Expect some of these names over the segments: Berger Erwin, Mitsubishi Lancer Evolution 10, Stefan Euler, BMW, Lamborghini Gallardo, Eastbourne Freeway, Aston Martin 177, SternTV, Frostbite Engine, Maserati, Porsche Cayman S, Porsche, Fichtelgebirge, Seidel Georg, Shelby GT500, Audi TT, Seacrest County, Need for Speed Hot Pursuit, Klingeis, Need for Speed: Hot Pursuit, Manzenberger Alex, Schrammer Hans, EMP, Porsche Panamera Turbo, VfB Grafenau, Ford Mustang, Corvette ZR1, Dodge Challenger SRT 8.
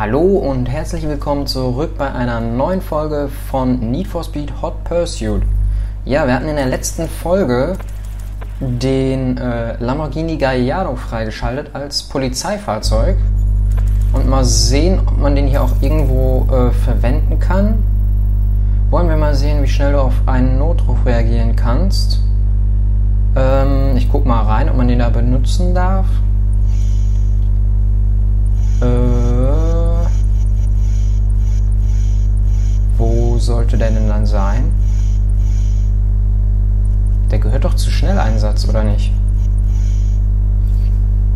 Hallo und herzlich willkommen zurück bei einer neuen Folge von Need for Speed Hot Pursuit. Ja, wir hatten in der letzten Folge den Lamborghini Gallardo freigeschaltet als Polizeifahrzeug. Und mal sehen, ob man den hier auch irgendwo verwenden kann. Wollen wir mal sehen, wie schnell du auf einen Notruf reagieren kannst. Ich guck mal rein, ob man den da benutzen darf. Wo sollte der denn dann sein? Der gehört doch zu Schnelleinsatz, oder nicht?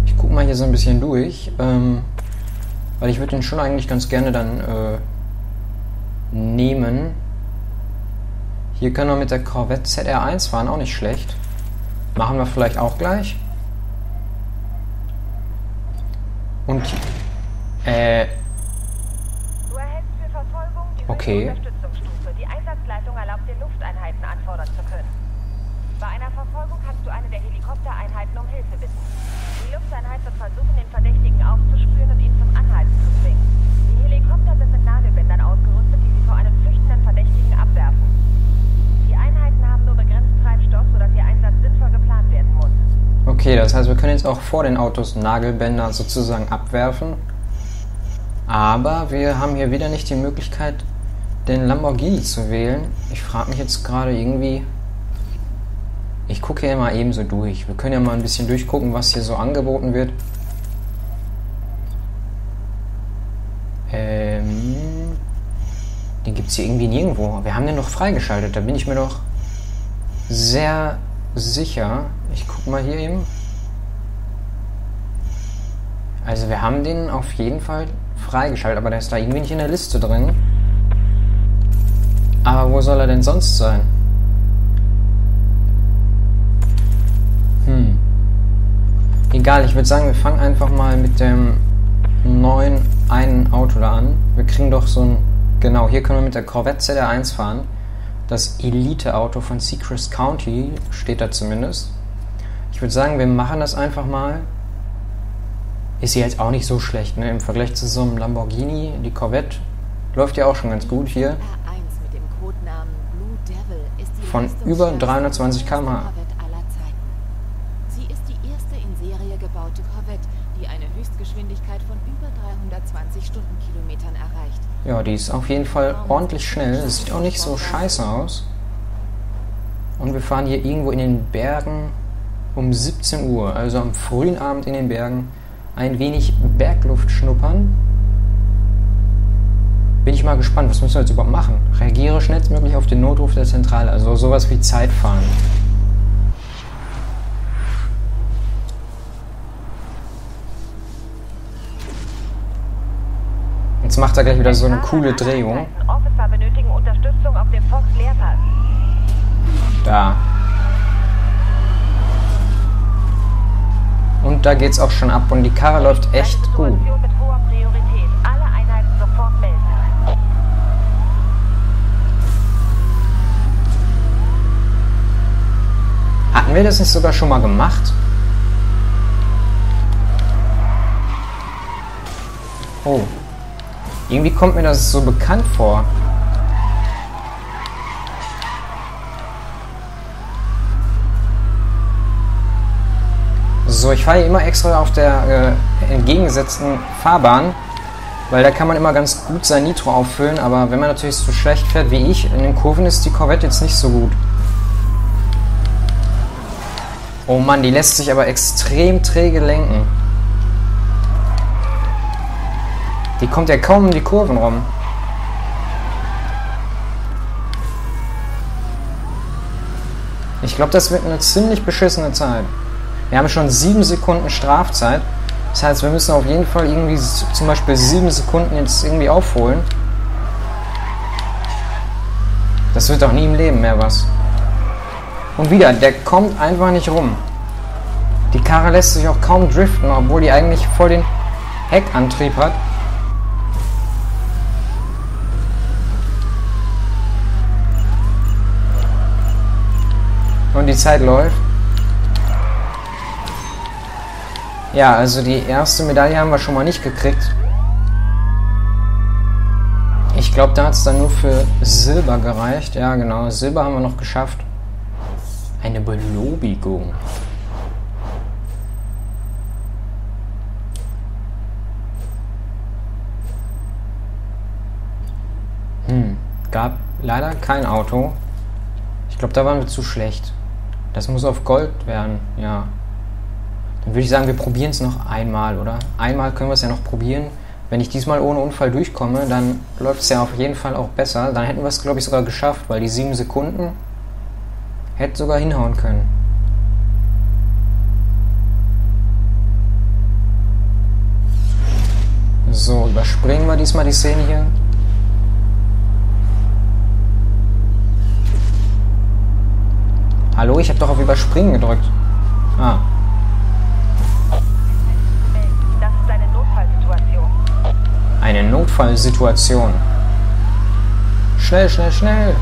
Ich guck mal hier so ein bisschen durch. Weil ich würde den schon eigentlich ganz gerne dann nehmen. Hier können wir mit der Corvette ZR1 fahren, auch nicht schlecht. Machen wir vielleicht auch gleich. Und okay. Die Einsatzleitung erlaubt den Lufteinheiten anfordern zu können. Bei einer Verfolgung kannst du eine der Helikoptereinheiten um Hilfe bitten. Die Lufteinheit wird versuchen, den Verdächtigen aufzuspüren und ihn zum Anhalten zu zwingen. Die Helikopter sind mit Nadelbändern ausgerüstet, die sie vor einem flüchtenden Verdächtigen abwerfen. Die Einheiten haben nur begrenzt Treibstoff, sodass ihr Einsatz sinnvoll geplant werden muss. Okay, das heißt, wir können jetzt auch vor den Autos Nagelbänder sozusagen abwerfen. Aber wir haben hier wieder nicht die Möglichkeit, den Lamborghini zu wählen. Ich frage mich jetzt gerade irgendwie... Ich gucke hier mal eben so durch. Wir können ja mal ein bisschen durchgucken, was hier so angeboten wird. Den gibt es hier irgendwie nirgendwo. Wir haben den noch freigeschaltet. Da bin ich mir doch sehr sicher. Ich gucke mal hier eben. Also wir haben den auf jeden Fall freigeschaltet, aber der ist da irgendwie nicht in der Liste drin. Aber wo soll er denn sonst sein? Egal, ich würde sagen, wir fangen einfach mal mit dem neuen einen Auto da an. Wir kriegen doch so ein... Genau, hier können wir mit der Corvette ZR1 fahren. Das Elite-Auto von Seacrest County steht da zumindest. Ich würde sagen, wir machen das einfach mal. Ist jetzt auch nicht so schlecht, ne? Im Vergleich zu so einem Lamborghini, die Corvette läuft ja auch schon ganz gut hier. Von über 320 km/h. Geschwindigkeit von über 320 Stundenkilometern erreicht. Ja, die ist auf jeden Fall ordentlich schnell. Das sieht auch nicht so scheiße aus. Und wir fahren hier irgendwo in den Bergen um 17 Uhr, also am frühen Abend in den Bergen, ein wenig Bergluft schnuppern. Bin ich mal gespannt, was müssen wir jetzt überhaupt machen? Reagiere schnellstmöglich auf den Notruf der Zentrale, also sowas wie Zeitfahren. Jetzt macht er gleich wieder so eine coole Drehung. Da. Und da geht's auch schon ab und die Karre läuft echt gut. Hatten wir das nicht sogar schon mal gemacht? Oh. Irgendwie kommt mir das so bekannt vor. So, ich fahre hier immer extra auf der entgegengesetzten Fahrbahn, weil da kann man immer ganz gut sein Nitro auffüllen, aber wenn man natürlich so schlecht fährt wie ich, in den Kurven ist die Corvette jetzt nicht so gut. Oh Mann, die lässt sich aber extrem träge lenken. Die kommt ja kaum um die Kurven rum. Ich glaube, das wird eine ziemlich beschissene Zeit. Wir haben schon 7 Sekunden Strafzeit. Das heißt, wir müssen auf jeden Fall irgendwie zum Beispiel 7 Sekunden jetzt irgendwie aufholen. Das wird doch nie im Leben mehr was. Und wieder, der kommt einfach nicht rum. Die Karre lässt sich auch kaum driften, obwohl die eigentlich voll den Heckantrieb hat. Und die Zeit läuft. Ja, also die erste Medaille haben wir schon mal nicht gekriegt. Ich glaube, da hat es dann nur für Silber gereicht. Ja, genau. Silber haben wir noch geschafft. Eine Belobigung. Gab leider kein Auto. Ich glaube, da waren wir zu schlecht. Das muss auf Gold werden, ja. Dann würde ich sagen, wir probieren es noch einmal, oder? Einmal können wir es ja noch probieren. Wenn ich diesmal ohne Unfall durchkomme, dann läuft es ja auf jeden Fall auch besser. Dann hätten wir es, glaube ich, sogar geschafft, weil die 7 Sekunden hätte sogar hinhauen können. So, überspringen wir diesmal die Szene hier. Hallo, ich habe doch auf Überspringen gedrückt. Ah. Das ist eine Notfallsituation. Eine Notfallsituation. Schnell, schnell, schnell.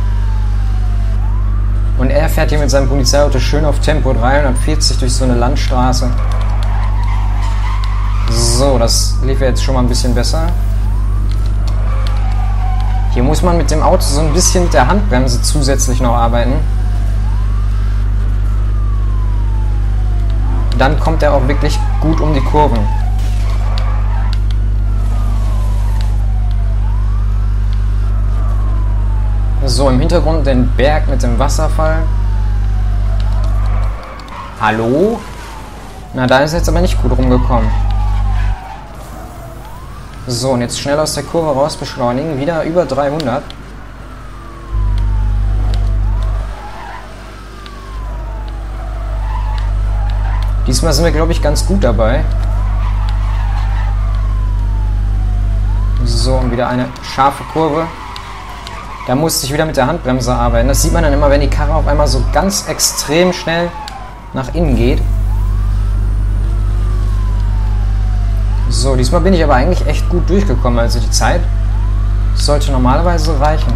Und er fährt hier mit seinem Polizeiauto schön auf Tempo 340 durch so eine Landstraße. So, das lief ja jetzt schon mal ein bisschen besser. Hier muss man mit dem Auto so ein bisschen mit der Handbremse zusätzlich noch arbeiten. Dann kommt er auch wirklich gut um die Kurven. So, im Hintergrund den Berg mit dem Wasserfall. Hallo? Na, da ist er jetzt aber nicht gut rumgekommen. So, und jetzt schnell aus der Kurve raus beschleunigen. Wieder über 300. Diesmal sind wir, glaube ich, ganz gut dabei. So, und wieder eine scharfe Kurve. Da musste ich wieder mit der Handbremse arbeiten. Das sieht man dann immer, wenn die Karre auf einmal so ganz extrem schnell nach innen geht. So, diesmal bin ich aber eigentlich echt gut durchgekommen. Also die Zeit sollte normalerweise reichen.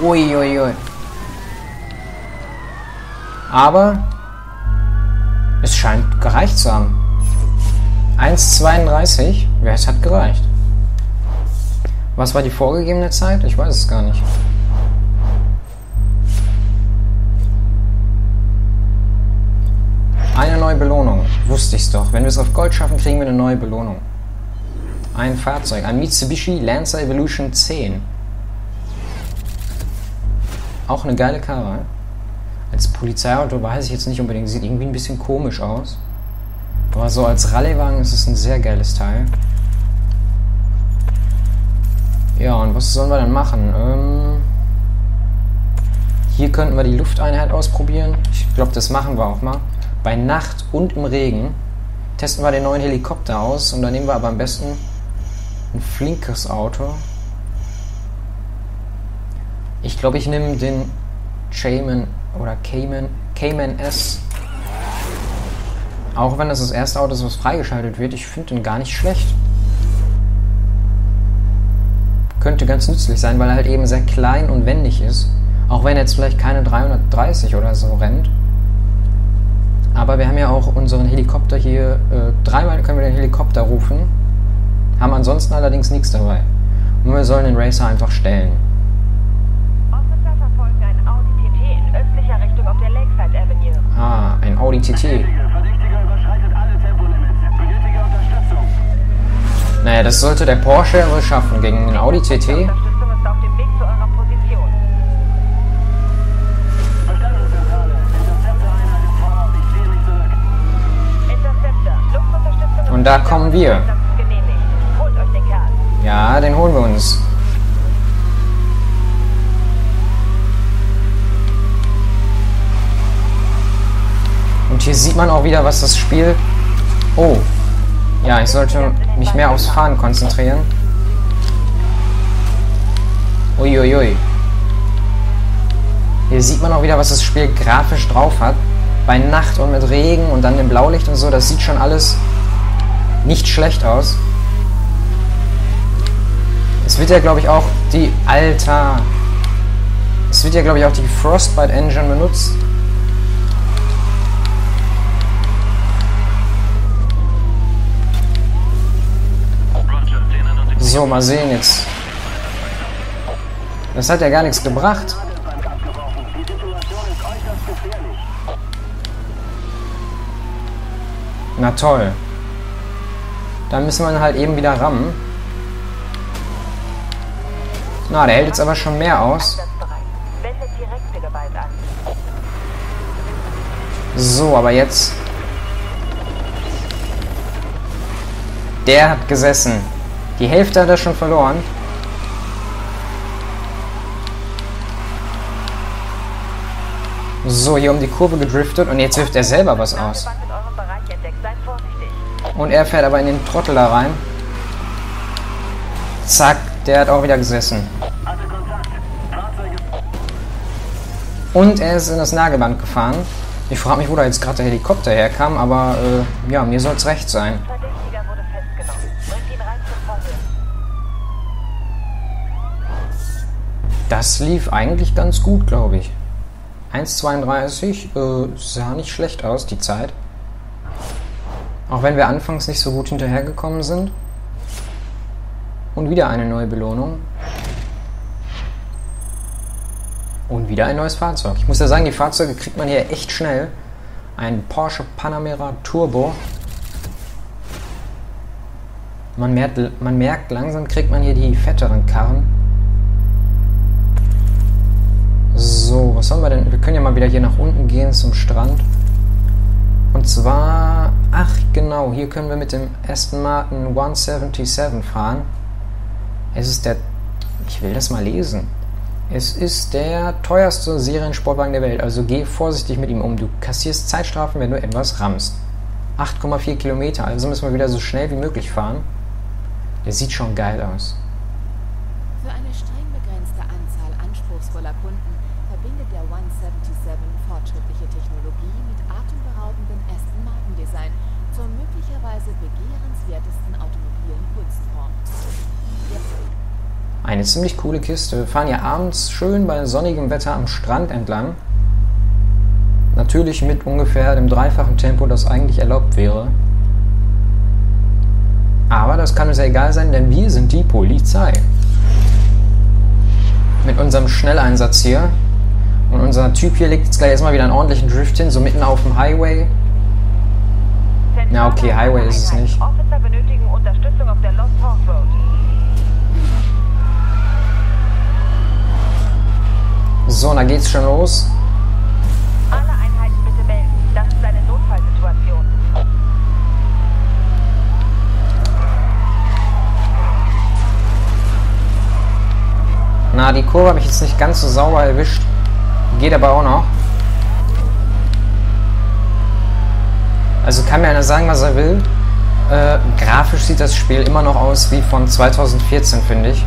Uiuiui. Ui, ui. Aber es scheint gereicht zu haben. 1,32. Ja, es hat gereicht. Was war die vorgegebene Zeit? Ich weiß es gar nicht. Eine neue Belohnung. Wusste ich es doch. Wenn wir es auf Gold schaffen, kriegen wir eine neue Belohnung. Ein Fahrzeug. Ein Mitsubishi Lancer Evolution 10. Auch eine geile Karre. Als Polizeiauto weiß ich jetzt nicht unbedingt, sieht irgendwie ein bisschen komisch aus. Aber so als Rallyewagen ist es ein sehr geiles Teil. Ja, und was sollen wir dann machen? Hier könnten wir die Lufteinheit ausprobieren. Ich glaube, das machen wir auch mal. Bei Nacht und im Regen testen wir den neuen Helikopter aus. Und dann nehmen wir aber am besten ein flinkes Auto. Ich glaube, ich nehme den Cayman oder Cayman S. Auch wenn das das erste Auto ist, was freigeschaltet wird, ich finde den gar nicht schlecht. Könnte ganz nützlich sein, weil er halt eben sehr klein und wendig ist. Auch wenn er jetzt vielleicht keine 330 oder so rennt. Aber wir haben ja auch unseren Helikopter hier. Dreimal können wir den Helikopter rufen. Haben ansonsten allerdings nichts dabei. Und wir sollen den Racer einfach stellen. Ah, ein Audi TT. Naja, das sollte der Porsche wohl schaffen gegen den Audi TT. Und da kommen wir. Ja, den holen wir uns. Und hier sieht man auch wieder, was das Spiel... Oh, ja, ich sollte mich mehr aufs Fahren konzentrieren. Uiuiui. Hier sieht man auch wieder, was das Spiel grafisch drauf hat. Bei Nacht und mit Regen und dann im Blaulicht und so, das sieht schon alles nicht schlecht aus. Es wird ja, glaube ich, auch die... Alter! Es wird ja, glaube ich, auch die Frostbite Engine benutzt. So, mal sehen jetzt. Das hat ja gar nichts gebracht. Na toll. Dann müssen wir halt eben wieder rammen. Na, der hält jetzt aber schon mehr aus. So, aber jetzt... Der hat gesessen. Die Hälfte hat er schon verloren. So, hier um die Kurve gedriftet und jetzt wirft er selber was aus. Und er fährt aber in den Trottel da rein. Zack, der hat auch wieder gesessen. Und er ist in das Nagelband gefahren. Ich frage mich, wo da jetzt gerade der Helikopter herkam, aber ja, mir soll es recht sein. Das lief eigentlich ganz gut, glaube ich. 1,32, sah nicht schlecht aus, die Zeit. Auch wenn wir anfangs nicht so gut hinterhergekommen sind. Und wieder eine neue Belohnung. Und wieder ein neues Fahrzeug. Ich muss ja sagen, die Fahrzeuge kriegt man hier echt schnell. Ein Porsche Panamera Turbo. Man merkt, langsam kriegt man hier die fetteren Karren. So, was sollen wir denn? Wir können ja mal wieder hier nach unten gehen zum Strand. Und zwar, ach genau, hier können wir mit dem Aston Martin 177 fahren. Es ist der, ich will das mal lesen. Es ist der teuerste Seriensportwagen der Welt, also geh vorsichtig mit ihm um. Du kassierst Zeitstrafen, wenn du etwas rammst. 8,4 Kilometer, also müssen wir wieder so schnell wie möglich fahren. Der sieht schon geil aus. Für eine streng begrenzte Anzahl anspruchsvoller Kunden verbindet der 177 fortschrittliche Technologie mit atemberaubendem Aston Martin Design zur möglicherweise begehrenswertesten automobilen Kunstform. Eine ziemlich coole Kiste. Wir fahren ja abends schön bei sonnigem Wetter am Strand entlang. Natürlich mit ungefähr dem dreifachen Tempo, das eigentlich erlaubt wäre. Aber das kann uns ja egal sein, denn wir sind die Polizei. Mit unserem Schnelleinsatz hier. Und unser Typ hier legt jetzt gleich erstmal wieder einen ordentlichen Drift hin, so mitten auf dem Highway. Na okay, Highway ist es nicht. Officer benötigen Unterstützung auf der Lost Hawk Road. So, und da geht's schon los. Alle Einheiten bitte melden. Das ist eine Notfallsituation. Na, die Kurve habe ich jetzt nicht ganz so sauber erwischt. Geht aber auch noch. Also kann mir einer sagen, was er will. Grafisch sieht das Spiel immer noch aus wie von 2014, finde ich.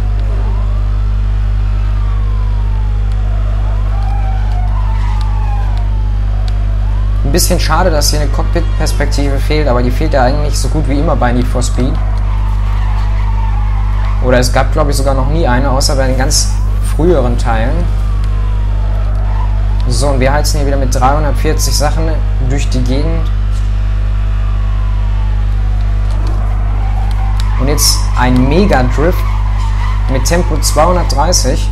Ein bisschen schade, dass hier eine Cockpit-Perspektive fehlt, aber die fehlt ja eigentlich so gut wie immer bei Need for Speed. Oder es gab, glaube ich, sogar noch nie eine, außer bei den ganz früheren Teilen. So, und wir heizen hier wieder mit 340 Sachen durch die Gegend. Und jetzt ein Mega-Drift mit Tempo 230.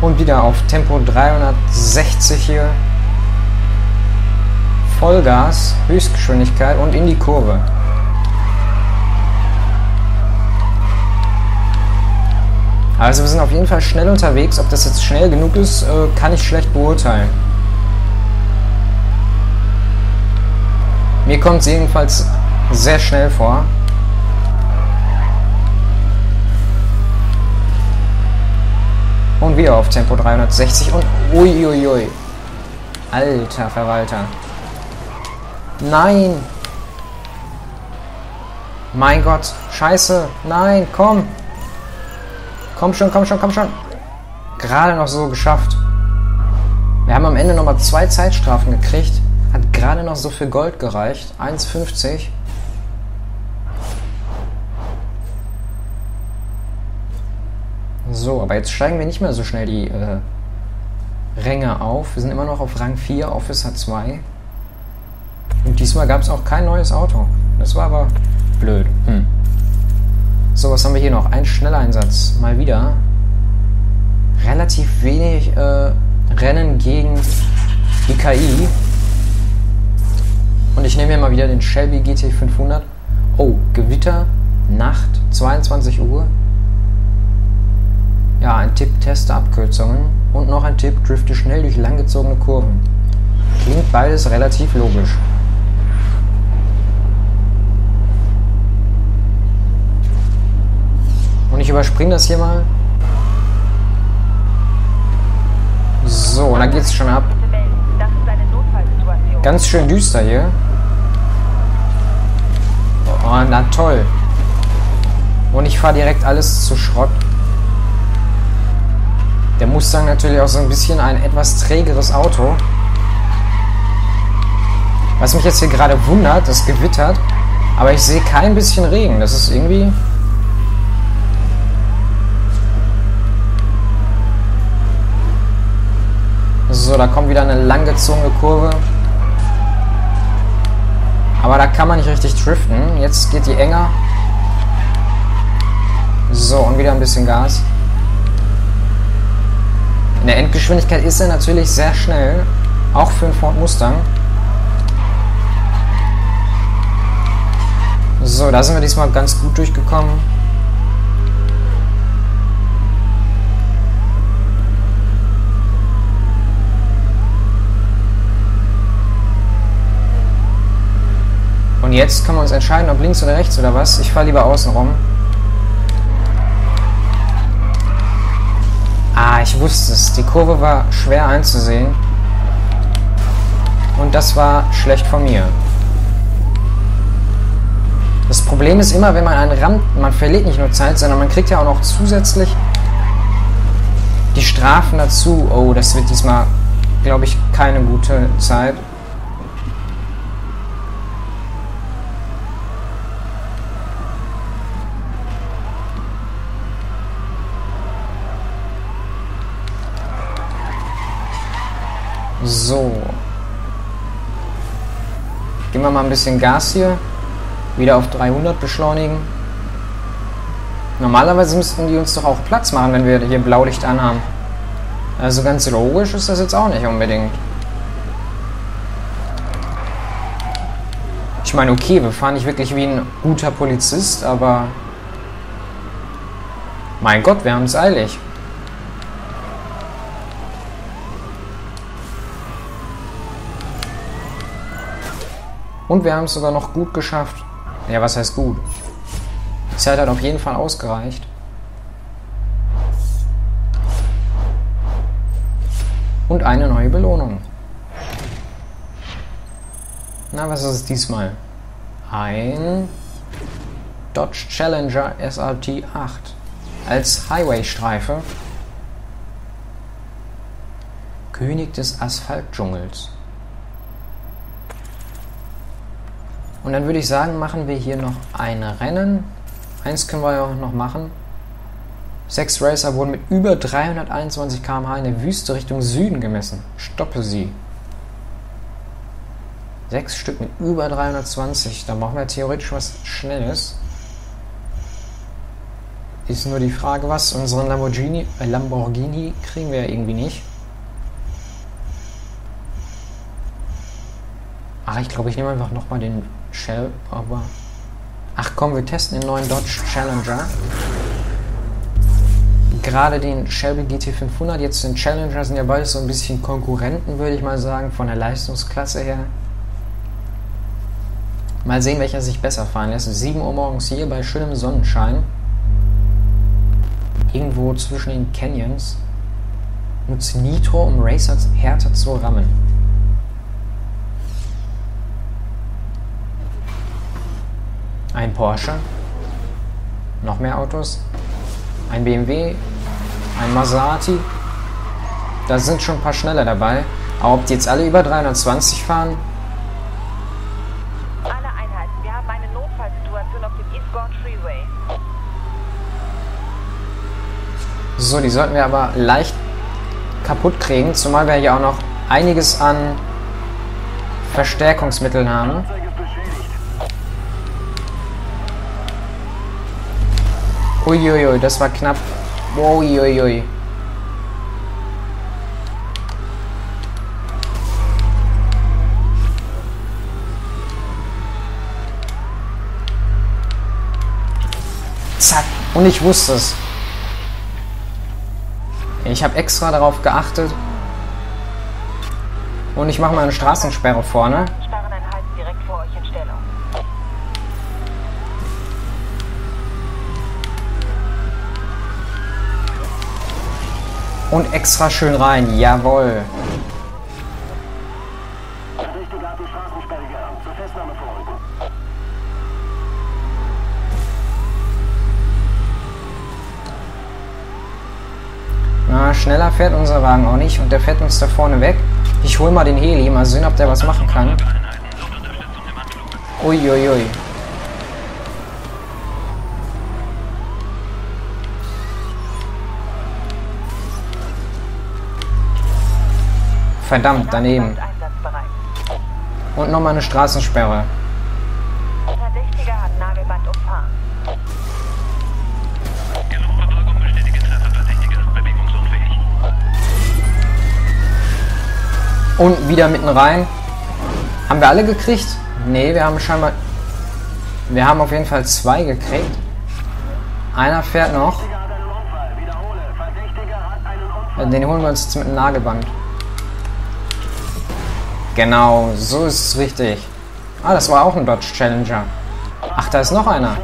Und wieder auf Tempo 360 hier. Vollgas, Höchstgeschwindigkeit und in die Kurve. Also wir sind auf jeden Fall schnell unterwegs. Ob das jetzt schnell genug ist, kann ich schlecht beurteilen. Mir kommt es jedenfalls sehr schnell vor. Und wieder auf Tempo 360 und uiuiui. Alter Verwalter. Nein. Mein Gott. Scheiße. Nein, komm. Komm schon, komm schon, komm schon. Gerade noch so geschafft. Wir haben am Ende nochmal 2 Zeitstrafen gekriegt. Hat gerade noch so viel Gold gereicht. 1,50. So, aber jetzt steigen wir nicht mehr so schnell die Ränge auf. Wir sind immer noch auf Rang 4, Officer 2. Und diesmal gab es auch kein neues Auto. Das war aber blöd. So, was haben wir hier noch? Ein Schnelleinsatz. Mal wieder. Relativ wenig Rennen gegen die KI. Und ich nehme hier mal wieder den Shelby GT500. Oh, Gewitter, Nacht, 22 Uhr. Ja, ein Tipp, teste Abkürzungen. Und noch ein Tipp, drifte schnell durch langgezogene Kurven. Klingt beides relativ logisch. Und ich überspringe das hier mal. So, und da geht's schon ab. Ganz schön düster hier. Oh, na toll. Und ich fahre direkt alles zu Schrott. Der Mustang natürlich auch so ein bisschen ein etwas trägeres Auto. Was mich jetzt hier gerade wundert, es gewittert, aber ich sehe kein bisschen Regen. Das ist irgendwie... So, da kommt wieder eine langgezogene Kurve. Aber da kann man nicht richtig driften. Jetzt geht die enger. So, und wieder ein bisschen Gas. In der Endgeschwindigkeit ist er natürlich sehr schnell. Auch für einen Ford Mustang. So, da sind wir diesmal ganz gut durchgekommen. Und jetzt können wir uns entscheiden, ob links oder rechts oder was. Ich fahre lieber außen rum. Ah, ich wusste es. Die Kurve war schwer einzusehen. Und das war schlecht von mir. Das Problem ist immer, wenn man einen rammt, man verliert nicht nur Zeit, sondern man kriegt ja auch noch zusätzlich die Strafen dazu. Oh, das wird diesmal, glaube ich, keine gute Zeit. So. Geben wir mal ein bisschen Gas hier. Wieder auf 300 beschleunigen. Normalerweise müssten die uns doch auch Platz machen, wenn wir hier Blaulicht anhaben. Also ganz logisch ist das jetzt auch nicht unbedingt. Ich meine, okay, wir fahren nicht wirklich wie ein guter Polizist, aber... Mein Gott, wir haben es eilig. Und wir haben es sogar noch gut geschafft. Ja, was heißt gut? Die Zeit hat auf jeden Fall ausgereicht. Und eine neue Belohnung. Na, was ist es diesmal? Ein Dodge Challenger SRT 8 als Highway-Streife. König des Asphaltdschungels. Und dann würde ich sagen, machen wir hier noch ein Rennen. Eins können wir ja auch noch machen. 6 Racer wurden mit über 321 km/h in der Wüste Richtung Süden gemessen. Stoppe sie. 6 Stück mit über 320. Da brauchen wir theoretisch was Schnelles. Ist nur die Frage, was. Unseren Lamborghini kriegen wir ja irgendwie nicht. Ach, ich glaube, ich nehme einfach nochmal den Shell, aber... Ach komm, wir testen den neuen Dodge Challenger. Gerade den Shelby GT500, jetzt den Challenger, sind ja beides so ein bisschen Konkurrenten, würde ich mal sagen, von der Leistungsklasse her. Mal sehen, welcher sich besser fahren lässt. 7 Uhr morgens hier bei schönem Sonnenschein. Irgendwo zwischen den Canyons. Nutze Nitro, um Racer härter zu rammen. Ein Porsche, noch mehr Autos, ein BMW, ein Maserati, da sind schon ein paar schneller dabei, aber ob die jetzt alle über 320 fahren? Alle Einheiten, wir haben eine Notfallsituation auf dem Eastbourne Freeway. So, die sollten wir aber leicht kaputt kriegen, zumal wir hier auch noch einiges an Verstärkungsmitteln haben. Uiuiui, das war knapp. Uiuiui. Zack. Und ich wusste es. Ich habe extra darauf geachtet. Und ich mache mal eine Straßensperre vorne. Sperreneinheit direkt vor euch in Stellung. Und extra schön rein. Jawohl. Na, schneller fährt unser Wagen auch nicht und der fährt uns da vorne weg. Ich hole mal den Heli, mal sehen, ob der was machen kann. Uiuiui. Ui, ui. Verdammt, daneben. Und nochmal eine Straßensperre. Und wieder mitten rein. Haben wir alle gekriegt? Ne, wir haben scheinbar... Wir haben auf jeden Fall zwei gekriegt. Einer fährt noch. Den holen wir uns jetzt mit dem Nagelband. Genau, so ist es richtig. Ah, das war auch ein Dodge Challenger. Ach, da ist noch einer.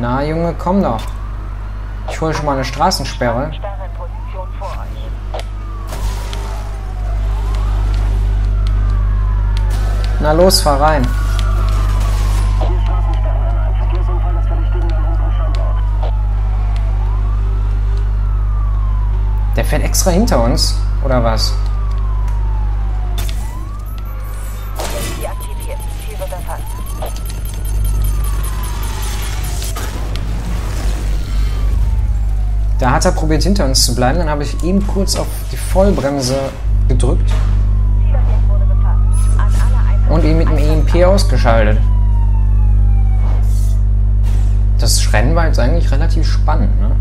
Na, Junge, komm doch. Ich hole schon mal eine Straßensperre. Na los, fahr rein. Der fährt extra hinter uns, oder was? Da hat er probiert, hinter uns zu bleiben. Dann habe ich eben kurz auf die Vollbremse gedrückt. Und ihn mit dem EMP ausgeschaltet. Das Rennen war jetzt eigentlich relativ spannend, ne?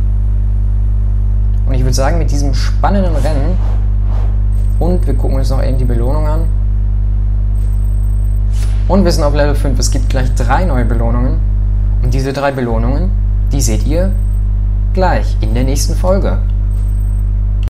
Und ich würde sagen, mit diesem spannenden Rennen und wir gucken uns noch eben die Belohnung an und wir sind auf Level 5. Es gibt gleich 3 neue Belohnungen und diese 3 Belohnungen, die seht ihr gleich in der nächsten Folge.